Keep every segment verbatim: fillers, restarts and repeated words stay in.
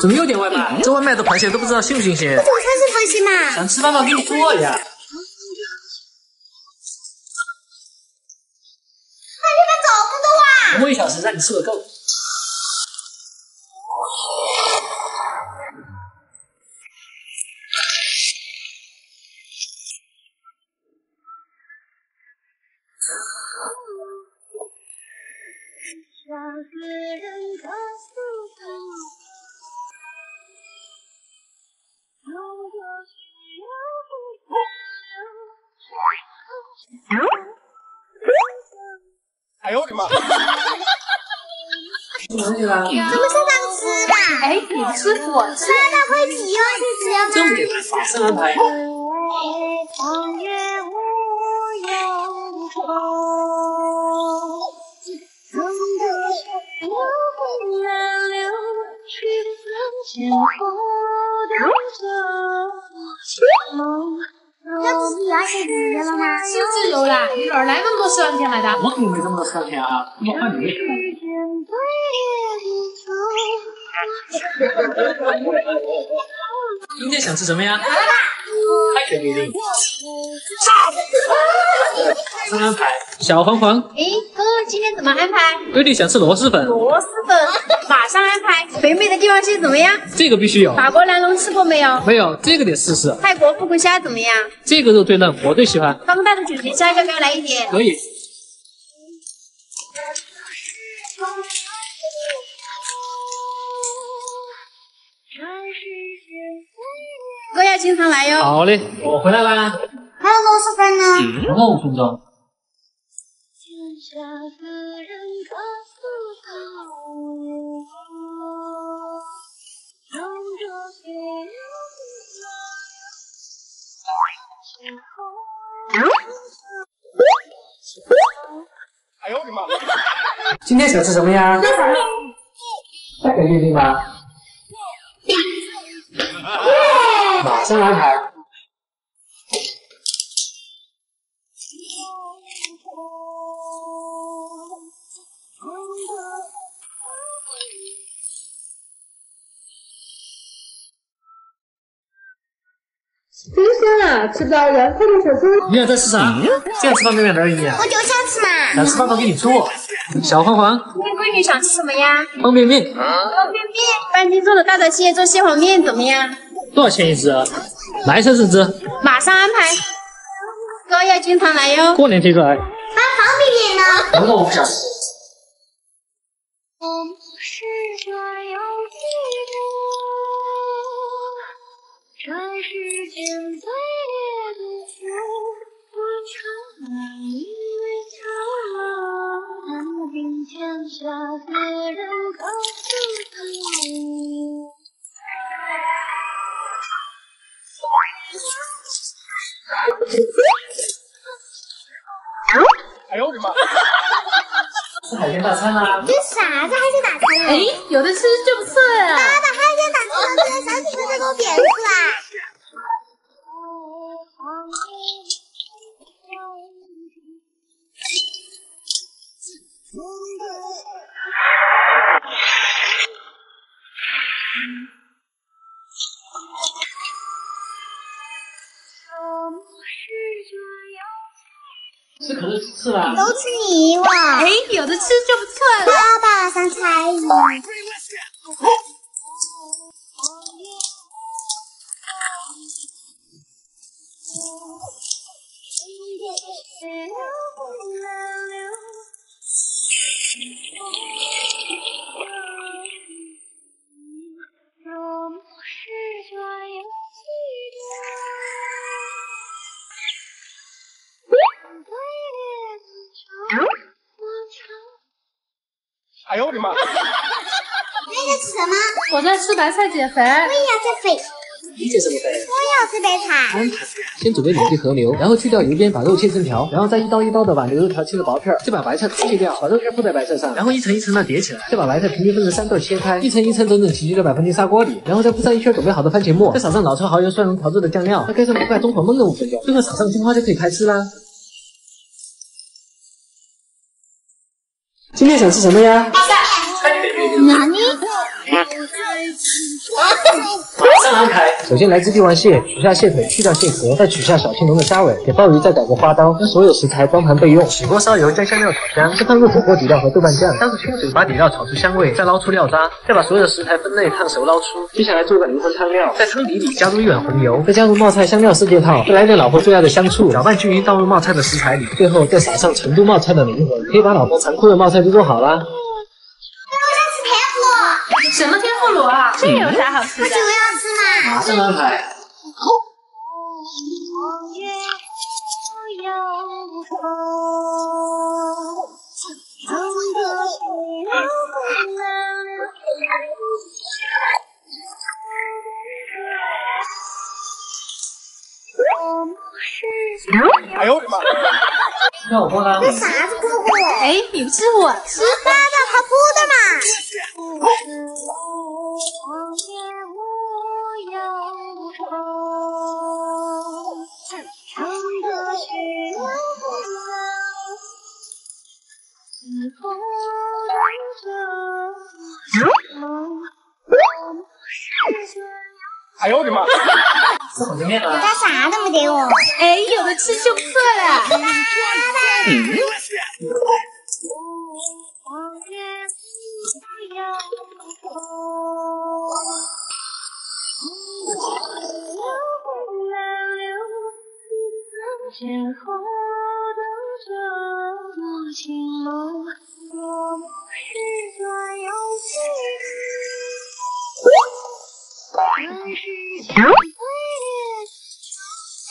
怎么又点外卖？这外卖的螃蟹都不知道新不新鲜。早餐是螃蟹嘛？想吃饭吗？给你做一下。啊，这边走不动啊！我一小时让你吃个够。 哎呦我的妈！什么东西啦？咱们上当吃吧。哎，你吃我吃。妈，大灰皮又是只要。重点是法式安排。那不是牙齿自由了吗？是自由的，女儿来那么多四万片买的。我可没这么多四万片啊，我怕你。今天想吃什么呀？开始决定。上！安排小黄黄。哎，哥，今天怎么安排？龟弟想吃螺蛳粉。螺蛳粉，马上安排。北美的帝王蟹怎么样？这个必须有。法国蓝龙吃过没有？没有，这个得试试。泰国富贵虾怎么样？这个肉最嫩，我最喜欢。刚刚带的卷皮虾要不要来一点？可以。哥要经常来哟。好嘞，我回来啦。还有螺蛳粉呢？还有五分钟。哎呦我的妈！今天想吃什么呀？再给弟弟吧。 马上安排。真香啊！吃不到凉快的小猪。你想再吃啥？这样吃方便面而已啊。我就想吃嘛。想吃饭我给你做。小黄黄，你闺女想吃什么呀？方便面。方便面。半斤重的大闸蟹做蟹黄面怎么样？ 多少钱一只？来三十只，马上安排。哥要经常来哟。过年提出来。啊，方便面呢？难道我不想吃？哎呦我的妈！吃海鲜大餐啦！这啥？这海鲜大餐？哎，有的吃就不吃了。妈的，海鲜大餐都吃了，小几个都给我扁住啦！吃可乐吃了，都吃你一碗。哎，有的吃就不错了。爸爸上菜一。哎呦我的妈！你在吃什么？我在吃白菜减肥。我也要吃肥。你减什么肥？我要吃白菜。安排，先准备两只和牛，然后去掉油边，把肉切成条，然后再一刀一刀的把牛肉条切成薄片，再把白菜切掉，把肉片铺在白菜上，然后一层一层的叠起来，再把白菜平均分成三段切开，一层一层整整齐齐的摆放进砂锅里，然后再铺上一圈准备好的番茄末，再撒上老抽、蚝油、蒜蓉调制的酱料，再盖上盖中火焖个五分钟，最后撒上金花就可以开吃啦。 今天想吃什么呀？哪里？马上开。首先来自帝王蟹，取下蟹腿，去掉蟹壳，再取下小青龙的虾尾，给鲍鱼再改个花刀，将所有食材装盘备用。起锅烧油，将香料炒香，再放入火锅底料和豆瓣酱，加入清水把底料炒出香味，再捞出料渣，再把所有的食材分类烫熟捞出。接下来做个灵魂汤料，在汤底里加入一碗红油，再加入冒菜香料四件套，再来点老婆最爱的香醋，搅拌均匀倒入冒菜的食材里，最后再撒上成都冒菜的灵魂，可以把老婆馋哭的冒菜就做好啦。 什么天妇罗啊？这有啥好吃的？我就要吃嘛！马上安排。哎呦我的妈！那我锅呢？那啥子姑姑？哎，你不吃我吃吧的，他姑的嘛。 哎呦我的妈！吃火鸡面了？你干啥都没给我？哎，有的吃就不错了。嗯 哎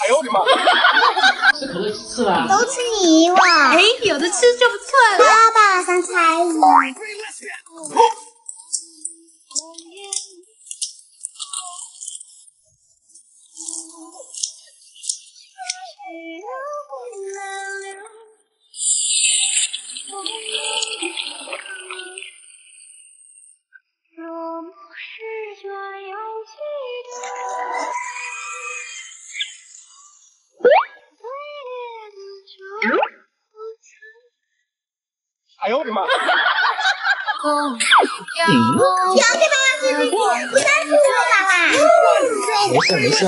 呦我的妈！吃可乐几次了？都吃一碗。哎，有的吃就不错了。爸爸，三菜一汤。 哎呦我的妈！你要给爸爸吃吃，你再吃我爸爸。没事没事。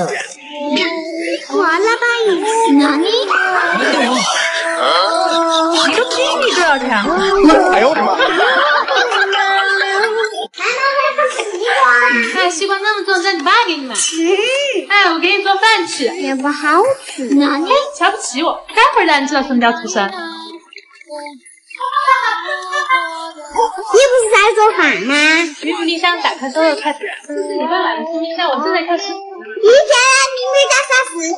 完了吧你，哪里？我就给你多少钱？哎呦我的妈！哎，西瓜那么重，让你爸给你买。哎，我给你做饭吃。也不好吃。哪里？瞧不起我，待会儿让你知道什么叫出身。 你不是在做饭吗？衣服立箱打开，所有筷子。这是你爸买的新冰箱，我正在看视频。以前你没干啥事情，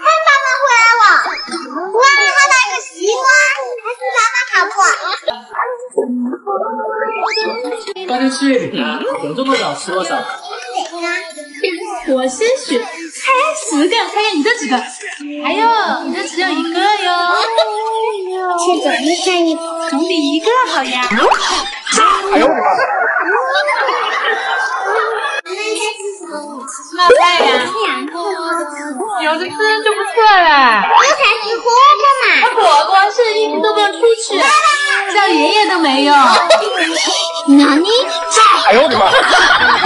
看爸爸回来了。哇，好大个西瓜，还是爸爸烤过。八九七月饼啊，想做多少吃多少。我先选，猜十个，猜看你这几个？哎呦，你这只有一个哟。 去总比看一总比一个好呀！哎呦我的妈！冒菜呀，有的吃就不错了。我才吃火锅嘛！火锅是一直都不用出去，叫爷爷都没用。哪里？哎呦我的妈！假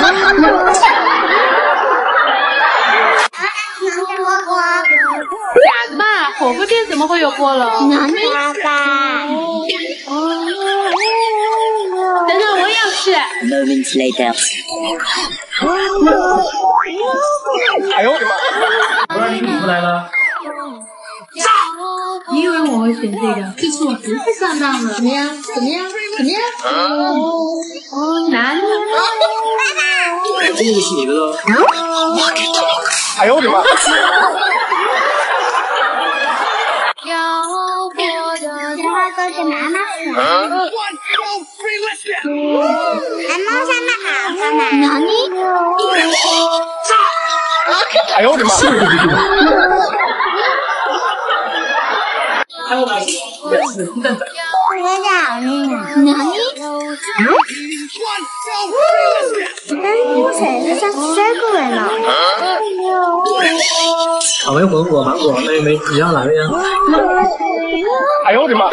的嘛，火锅店怎么会有锅笼？哪里？爸爸，等等，我也要吃。Moments later， 哎呦我的妈！我让你女夫来了。你以为我会选这个？这次我不会上当了。怎么样？怎么样？怎么样？哪里？爸爸，这个就是你的喽。哎呦我的妈！ 给妈妈吃。俺猫山那好看吗？哪里？哎呦我的妈！还有哪里？鸡蛋仔。我找你呢。哪里？嗯，谁是谁过来了？草莓、火龙果、芒果，妹妹，你要哪个呀？哎呦我的妈！